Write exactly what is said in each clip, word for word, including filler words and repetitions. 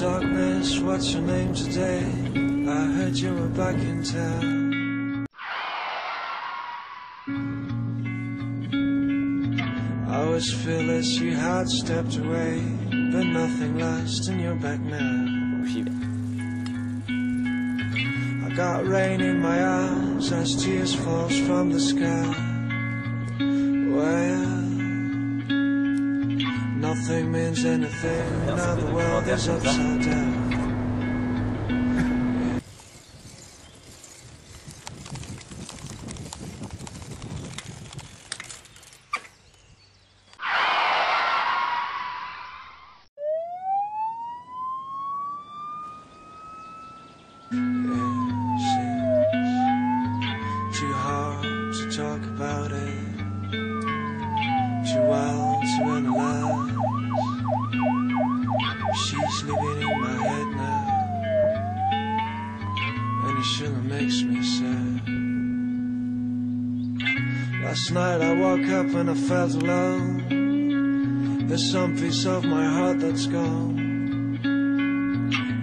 darkness, what's your name today? I heard you were back in town. I was fearless, you had stepped away, but nothing lasts and you're back now. I got rain in my eyes as tears falls from the sky. Well, nothing means anything, now the world is upside down. It's too hard to talk about it, too wild to analyze. She's living in my head now, and it sure makes me sad. Last night I woke up and I felt alone. There's some piece of my heart that's gone.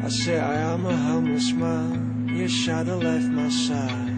I say I am a homeless man, your shadow left my side.